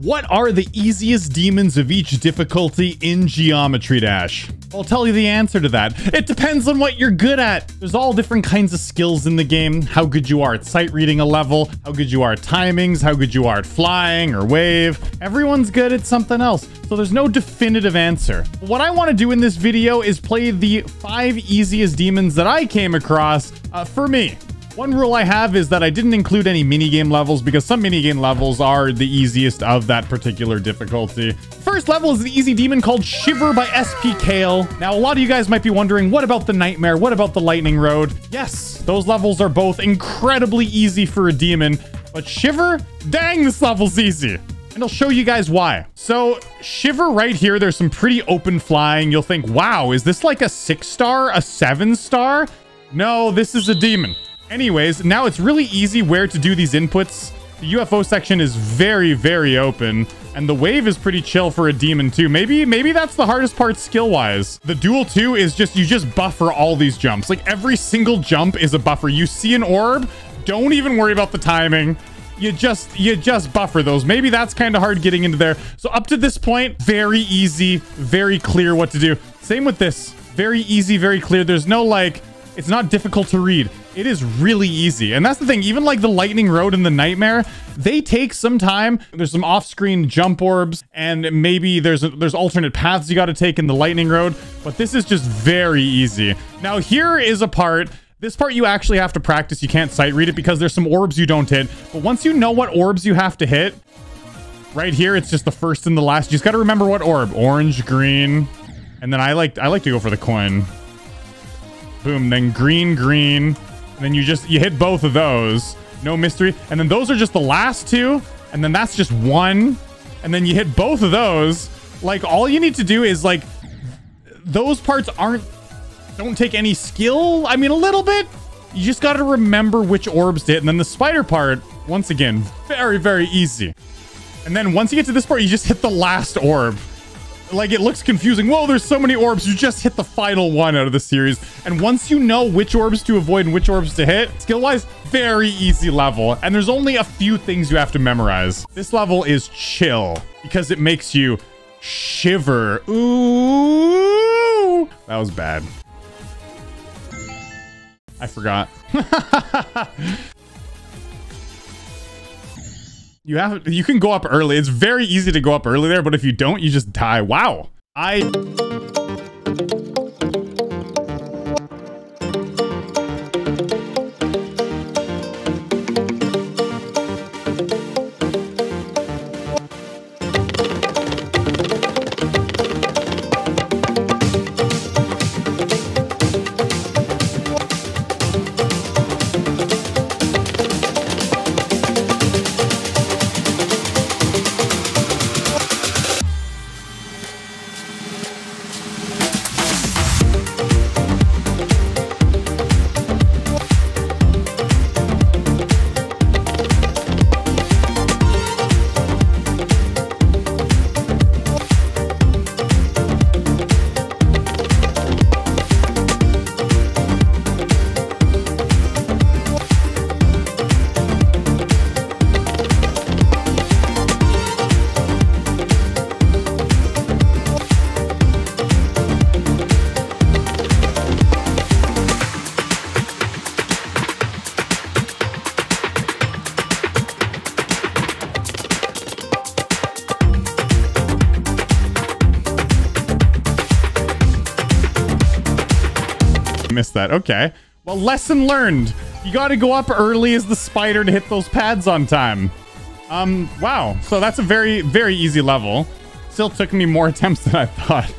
What are the easiest demons of each difficulty in Geometry Dash? I'll tell you the answer to that. It depends on what you're good at. There's all different kinds of skills in the game. How good you are at sight reading a level, how good you are at timings, how good you are at flying or wave. Everyone's good at something else, so there's no definitive answer. What I want to do in this video is play the 5 easiest demons that I came across for me. One rule I have is that I didn't include any minigame levels because some minigame levels are the easiest of that particular difficulty. First level is the easy demon called Shiver by SP Kale. Now, a lot of you guys might be wondering, what about the Nightmare? What about the Lightning Road? Yes, those levels are both incredibly easy for a demon, but Shiver? Dang, this level's easy. And I'll show you guys why. So Shiver right here, there's some pretty open flying. You'll think, wow, is this like a 6-star, a 7-star? No, this is a demon. Anyways, now it's really easy where to do these inputs. The UFO section is very, very open, and the wave is pretty chill for a demon too. Maybe that's the hardest part skill-wise. The duel too is you just buffer all these jumps. Like every single jump is a buffer. You see an orb, don't even worry about the timing. You just buffer those. Maybe that's kind of hard getting into there. So up to this point, very easy, very clear what to do. Same with this, very easy, very clear. There's no like, it's not difficult to read. It is really easy. And that's the thing, even like the Lightning Road and the Nightmare, they take some time. There's some off-screen jump orbs, and maybe there's alternate paths you got to take in the Lightning Road, but this is just very easy. Now here is a part, this part you actually have to practice. You can't sight read it because there's some orbs you don't hit, but once you know what orbs you have to hit, right here, it's just the first and the last. You just got to remember what orb, orange, green, and then I like to go for the coin. Boom, then green, green. And then you hit both of those. No mystery. And then those are just the last two. And then that's just one. And then you hit both of those. Like, all you need to do is, like, those parts don't take any skill. I mean, a little bit. You just got to remember which orbs to hit. And then the spider part, once again, very, very easy. And then once you get to this part, you just hit the last orb. Like, it looks confusing. Whoa, there's so many orbs. You just hit the final one out of the series. And once you know which orbs to avoid and which orbs to hit, skill-wise, very easy level. And there's only a few things you have to memorize. This level is chill because it makes you shiver. Ooh, that was bad. I forgot. You can go up early. It's very easy to go up early there, but if you don't, you just die. Wow. Missed that. Okay, well, lesson learned. You got to go up early as the spider to hit those pads on time. Wow, so that's a very, very easy level. Still took me more attempts than I thought.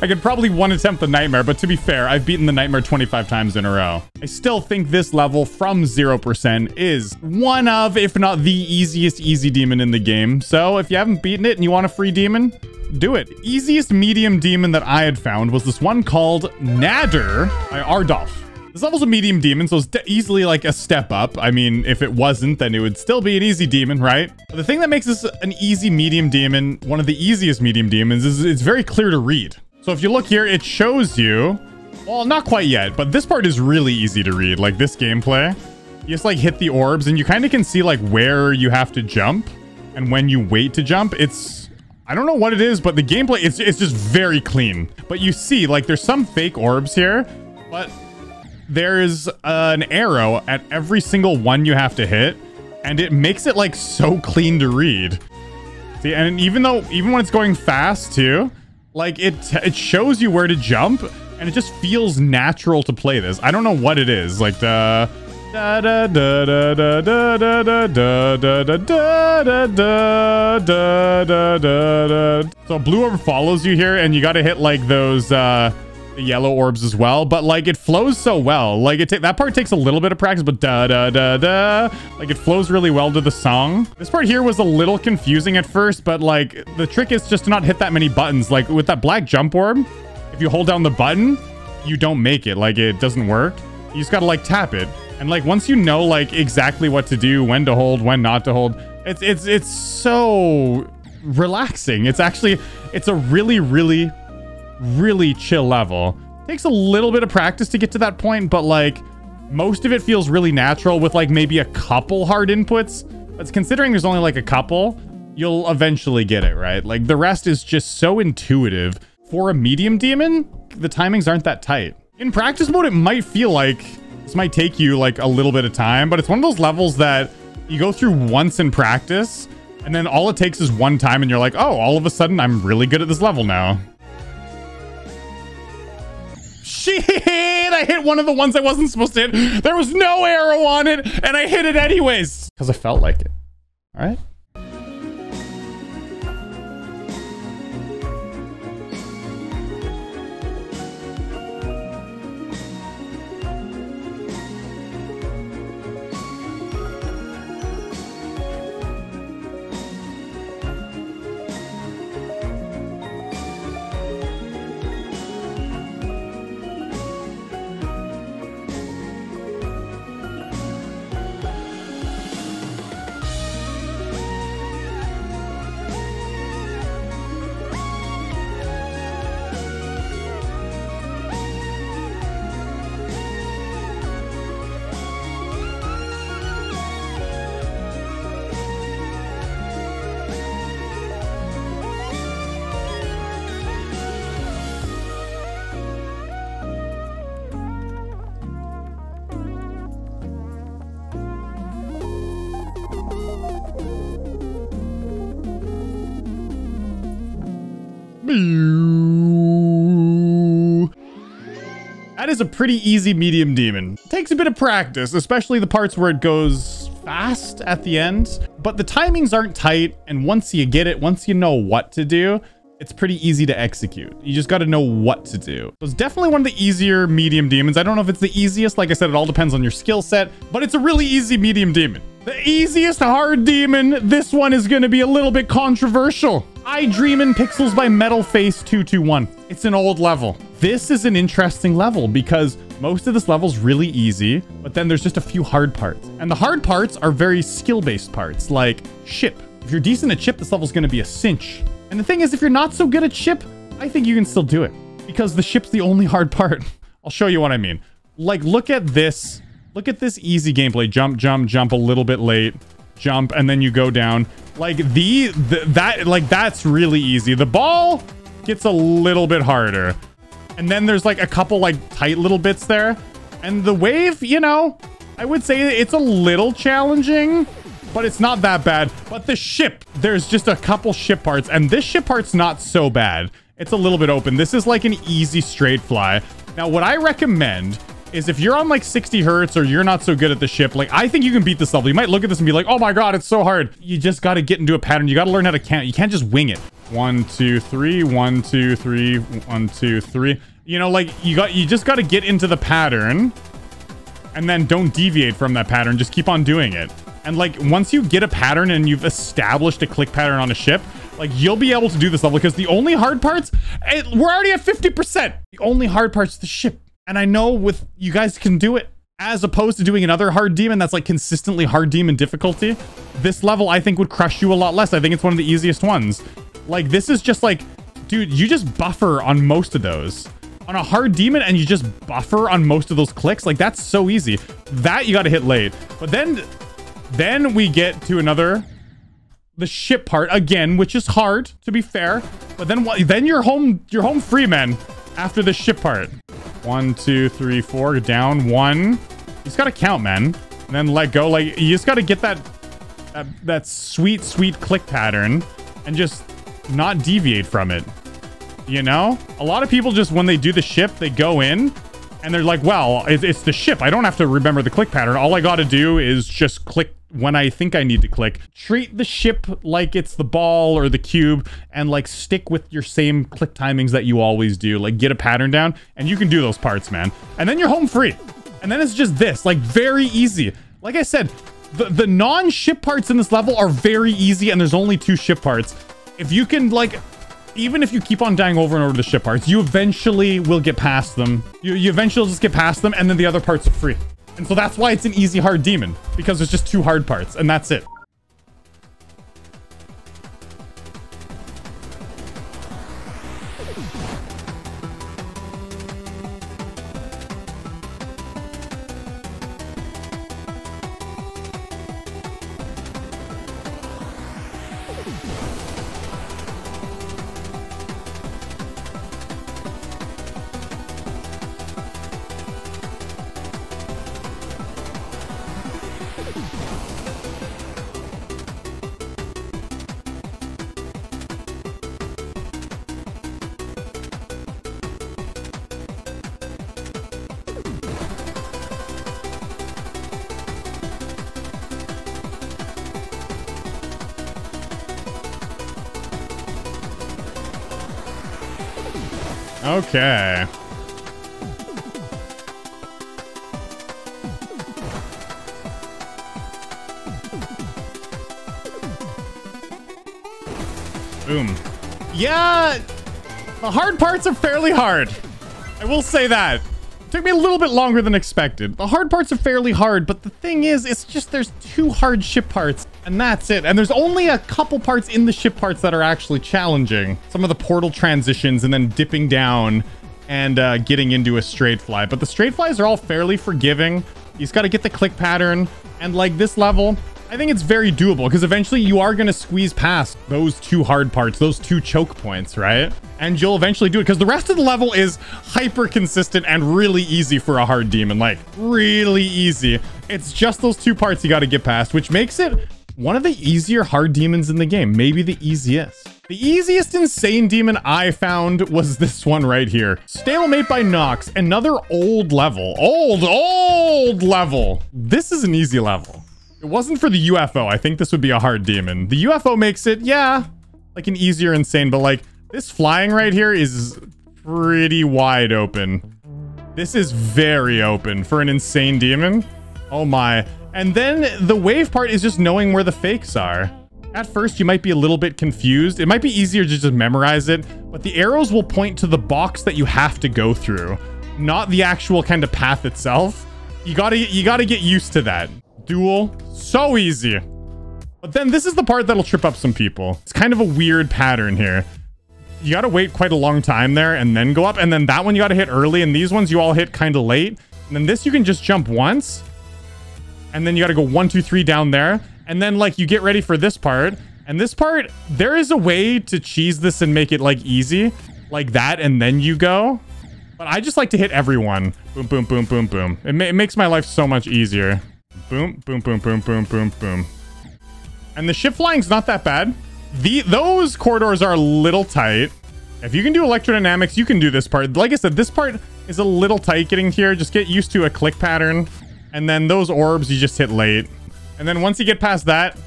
I could probably one attempt the Nightmare, but to be fair, I've beaten the Nightmare 25 times in a row. I still think this level from 0% is one of, if not the easiest easy demon in the game. So if you haven't beaten it and you want a free demon, do it. Easiest medium demon that I had found was this one called Nadder by Ardolf. This level's a medium demon, so it's easily like a step up. I mean, if it wasn't, then it would still be an easy demon, right? But the thing that makes this an easy medium demon, one of the easiest medium demons, is it's very clear to read. So if you look here, it shows you, well, not quite yet, but this part is really easy to read. Like this gameplay, you just like hit the orbs and you kind of can see like where you have to jump. And when you wait to jump, it's... I don't know what it is, but the gameplay, it's just very clean. But you see, like, there's some fake orbs here, but there's an arrow at every single one you have to hit, and it makes it, like, so clean to read. See, and even when it's going fast, too, like, it shows you where to jump, and it just feels natural to play this. I don't know what it is. Like, the... So blue orb follows you here, and you got to hit like those the yellow orbs as well. But like it flows so well, like that part takes a little bit of practice, but da da da da, like it flows really well to the song. This part here was a little confusing at first, but like the trick is just to not hit that many buttons. Like with that black jump orb, if you hold down the button, you don't make it. Like it doesn't work. You just got to like tap it. And like once you know like exactly what to do, when to hold, when not to hold, it's so relaxing. It's actually, it's a really, really, really chill level. Takes a little bit of practice to get to that point, but like most of it feels really natural with like maybe a couple hard inputs. But considering there's only like a couple, you'll eventually get it, right? Like the rest is just so intuitive. For a medium demon, the timings aren't that tight. In practice mode, it might feel like... this might take you like a little bit of time, but it's one of those levels that you go through once in practice and then all it takes is one time and you're like, oh, all of a sudden I'm really good at this level now. Shit, I hit one of the ones I wasn't supposed to hit. There was no arrow on it and I hit it anyways because I felt like it. All right. That is a pretty easy medium demon. It takes a bit of practice, especially the parts where it goes fast at the end, but the timings aren't tight, and once you get it, once you know what to do, it's pretty easy to execute. You just got to know what to do. It's definitely one of the easier medium demons. I don't know if it's the easiest. Like I said, it all depends on your skill set, but it's a really easy medium demon. The easiest hard demon, this one is going to be a little bit controversial. I Dream in Pixels by Metal Face 221. It's an old level. This is an interesting level because most of this level's really easy, but then there's just a few hard parts. And the hard parts are very skill-based parts, like chip. If you're decent at chip, this level's going to be a cinch. And the thing is, if you're not so good at chip, I think you can still do it because the chip's the only hard part. I'll show you what I mean. Like, look at this. Look at this easy gameplay. Jump, jump, jump a little bit late. Jump, and then you go down. Like, that's really easy. The ball gets a little bit harder. And then there's, like, a couple, like, tight little bits there. And the wave, you know, I would say it's a little challenging, but it's not that bad. But the ship, there's just a couple ship parts. And this ship part's not so bad. It's a little bit open. This is, like, an easy straight fly. Now, what I recommend... is if you're on like 60 hertz or you're not so good at the ship, like I think you can beat this level. You might look at this and be like, oh my God, it's so hard. You just got to get into a pattern. You got to learn how to count. You can't just wing it. 1, 2, 3, 1, 2, 3, 1, 2, 3. You know, like you just got to get into the pattern and then don't deviate from that pattern. Just keep on doing it. And like once you get a pattern and you've established a click pattern on a ship, like you'll be able to do this level because the only hard parts, we're already at 50%. The only hard part's the ship. And I know with you guys can do it as opposed to doing another hard demon that's like consistently hard demon difficulty. This level, I think, would crush you a lot less. I think it's one of the easiest ones. Like this is just like, dude, you just buffer on most of those on a hard demon and you just buffer on most of those clicks. Like that's so easy that you got to hit late. But then we get to another. the ship part again, which is hard to be fair, but then what? Then you're home free, man. After the ship part, 1 2 3 4 down one. You just gotta count, man, and then let go. Like, you just gotta get that sweet click pattern and just not deviate from it, you know? A lot of people just, when they do the ship, they go in and they're like, well, it's the ship, I don't have to remember the click pattern, all I gotta do is just click when I think I need to click. Treat the ship like it's the ball or the cube, and like stick with your same click timings that you always do. Like, get a pattern down and you can do those parts, man, and then you're home free. And then it's just this, like, very easy. Like I said, the non-ship parts in this level are very easy, and there's only 2 ship parts. If you can, like, even if you keep on dying over and over the ship parts, you eventually will get past them. You eventually just get past them, and then the other parts are free. And so that's why it's an easy hard demon, because there's just 2 hard parts, and that's it. Okay. Boom. Yeah, the hard parts are fairly hard. I will say that. It took me a little bit longer than expected. The hard parts are fairly hard, but the thing is, it's just there's 2 hard ship parts. And that's it. And there's only a couple parts in the ship parts that are actually challenging. Some of the portal transitions and then dipping down and getting into a straight fly. But the straight flies are all fairly forgiving. You just got to get the click pattern. And like this level, I think it's very doable, because eventually you are going to squeeze past those 2 hard parts, those 2 choke points, right? And you'll eventually do it, because the rest of the level is hyper consistent and really easy for a hard demon. Like, really easy. It's just those 2 parts you got to get past, which makes it one of the easier hard demons in the game. Maybe the easiest. The easiest insane demon I found was this one right here. Stalemate by Nox. Another old level. Old level. This is an easy level. It wasn't for the UFO. I think this would be a hard demon. The UFO makes it, yeah, like an easier insane. But like this flying right here is pretty wide open. This is very open for an insane demon. Oh my. And then the wave part is just knowing where the fakes are. At first, you might be a little bit confused. It might be easier to just memorize it, but the arrows will point to the box that you have to go through, not the actual kind of path itself. You gotta get used to that. Duel, so easy. But then this is the part that'll trip up some people. It's kind of a weird pattern here. You gotta wait quite a long time there and then go up, and then that one you gotta hit early, and these ones you all hit kind of late. And then this you can just jump once. And then you got to go 1, 2, 3 down there. And then like you get ready for this part. And this part, there is a way to cheese this and make it like easy like that. And then you go. But I just like to hit everyone. Boom, boom, boom, boom, boom. It makes my life so much easier. Boom, boom, boom, boom, boom, boom, boom. And the ship flying's not that bad. Those corridors are a little tight. If you can do electrodynamics, you can do this part. Like I said, this part is a little tight getting here. Just get used to a click pattern. And then those orbs, you just hit late. And then once you get past that,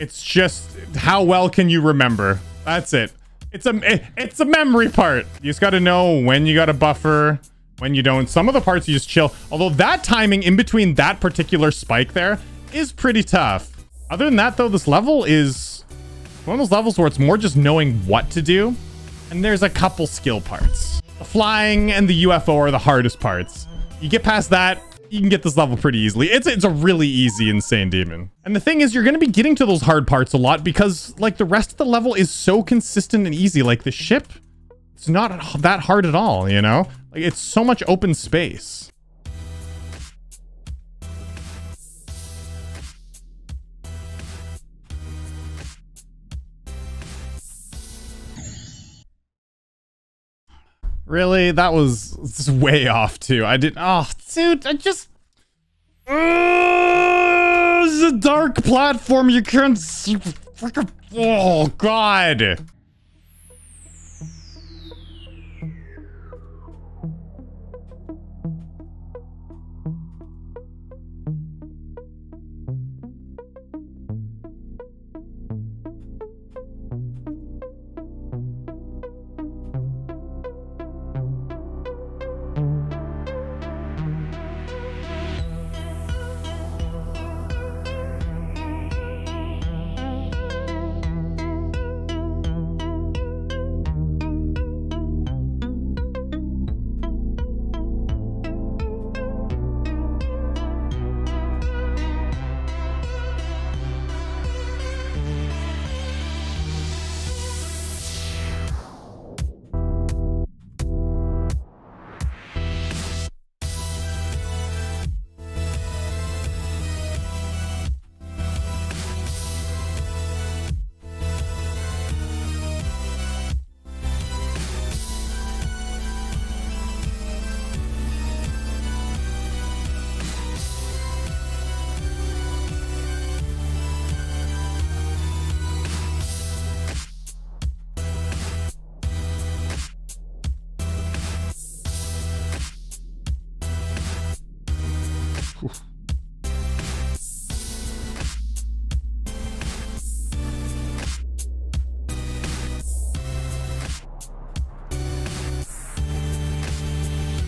it's just how well can you remember? That's it. It's a memory part. You just got to know when you got to buffer, when you don't. Some of the parts you just chill. Although that timing in between that particular spike there is pretty tough. Other than that, though, this level is one of those levels where it's more just knowing what to do. And there's a couple skill parts. The flying and the UFO are the hardest parts. You get past that, you can get this level pretty easily. It's a really easy insane demon. And the thing is, you're going to be getting to those hard parts a lot, because like the rest of the level is so consistent and easy. Like the ship, it's not that hard at all, you know? Like it's so much open space. Really? That was way off too. I didn't. Oh, dude, I just. This is a dark platform. You can't. Oh, God.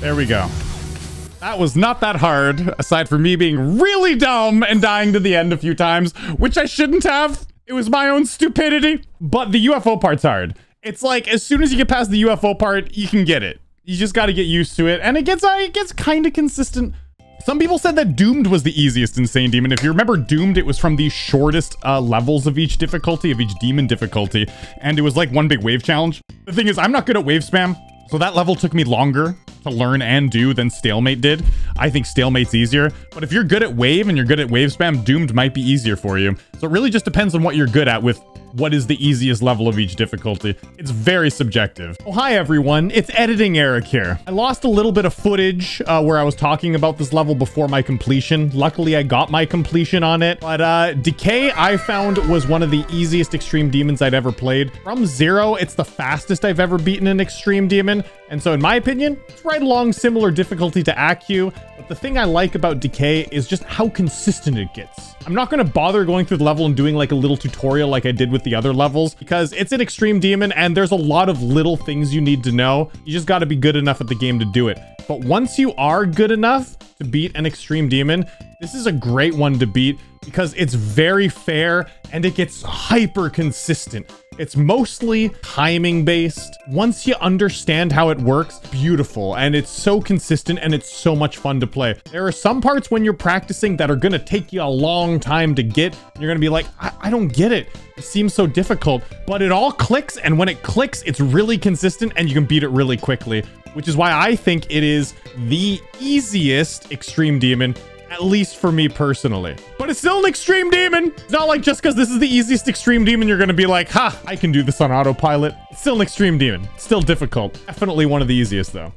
There we go. That was not that hard, aside from me being really dumb and dying to the end a few times, which I shouldn't have. It was my own stupidity, but the UFO part's hard. It's like, as soon as you get past the UFO part, you can get it. You just gotta get used to it, and it gets kind of consistent. Some people said that Doomed was the easiest insane demon. If you remember Doomed, it was from the shortest levels of each difficulty, of each demon difficulty, and it was like one big wave challenge. The thing is, I'm not good at wave spam, so that level took me longer to learn and do than Stalemate did. I think Stalemate's easier, but if you're good at wave and you're good at wave spam, Doomed might be easier for you. So it really just depends on what you're good at with what is the easiest level of each difficulty. It's very subjective. Oh, hi everyone, it's Editing Eric here. I lost a little bit of footage where I was talking about this level before my completion. Luckily, I got my completion on it, but Decay, I found, was one of the easiest extreme demons I'd ever played. From zero, it's the fastest I've ever beaten an extreme demon, and so in my opinion, it's right along similar difficulty to Acu, but the thing I like about Decay is just how consistent it gets. I'm not gonna bother going through the level and doing like a little tutorial like I did with the other levels, because it's an extreme demon and there's a lot of little things you need to know. You just got to be good enough at the game to do it. But once you are good enough to beat an extreme demon, this is a great one to beat because it's very fair and it gets hyper consistent. It's mostly timing based. Once you understand how it works, beautiful. And it's so consistent and it's so much fun to play. There are some parts when you're practicing that are gonna take you a long time to get. You're gonna be like, I don't get it. It seems so difficult, but it all clicks. And when it clicks, it's really consistent and you can beat it really quickly, which is why I think it is the easiest extreme demon, at least for me personally. But it's still an extreme demon. It's not like just because this is the easiest extreme demon, you're gonna be like, ha, I can do this on autopilot. It's still an extreme demon. It's still difficult. Definitely one of the easiest though.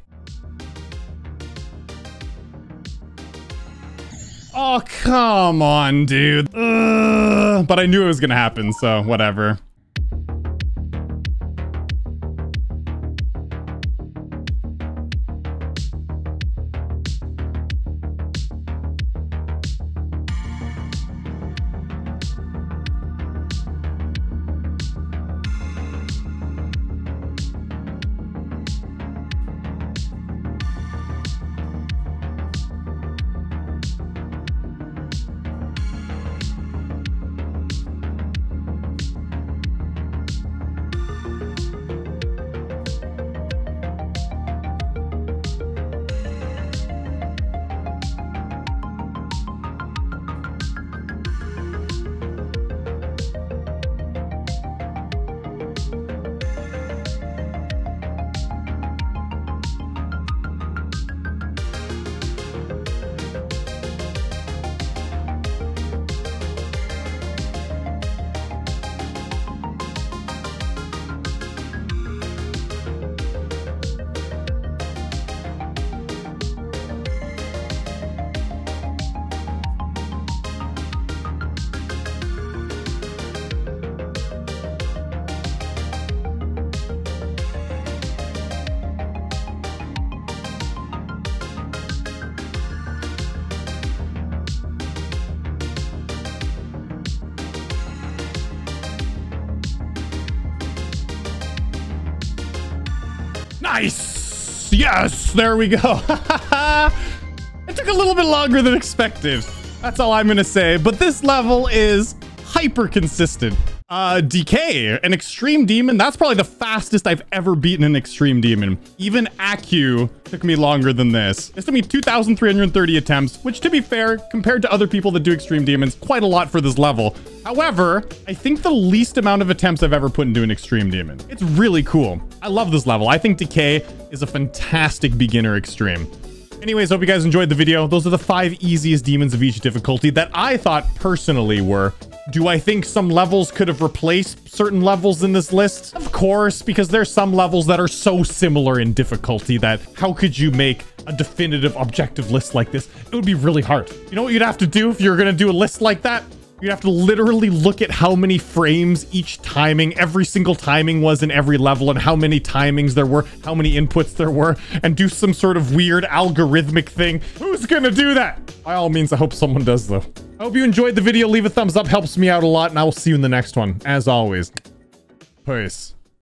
Oh, come on, dude. Ugh. But I knew it was gonna happen, so whatever. Nice! Yes! There we go. It took a little bit longer than expected. That's all I'm gonna say. But this level is hyper consistent. Decay, an extreme demon. That's probably the fastest I've ever beaten an extreme demon. Even Acu took me longer than this. This took me 2,330 attempts, which, to be fair, compared to other people that do extreme demons, quite a lot for this level. However, I think the least amount of attempts I've ever put into an extreme demon. It's really cool. I love this level. I think Decay is a fantastic beginner extreme. Anyways, hope you guys enjoyed the video. Those are the 5 easiest demons of each difficulty that I thought personally were. Do I think some levels could have replaced certain levels in this list? Of course, because there's some levels that are so similar in difficulty that how could you make a definitive objective list like this? It would be really hard. You know what you'd have to do if you're gonna do a list like that? You'd have to literally look at how many frames each timing, every single timing was in every level, and how many timings there were, how many inputs there were, and do some sort of weird algorithmic thing. Who's gonna do that? By all means, I hope someone does, though. I hope you enjoyed the video. Leave a thumbs up, helps me out a lot, and I will see you in the next one. As always, peace.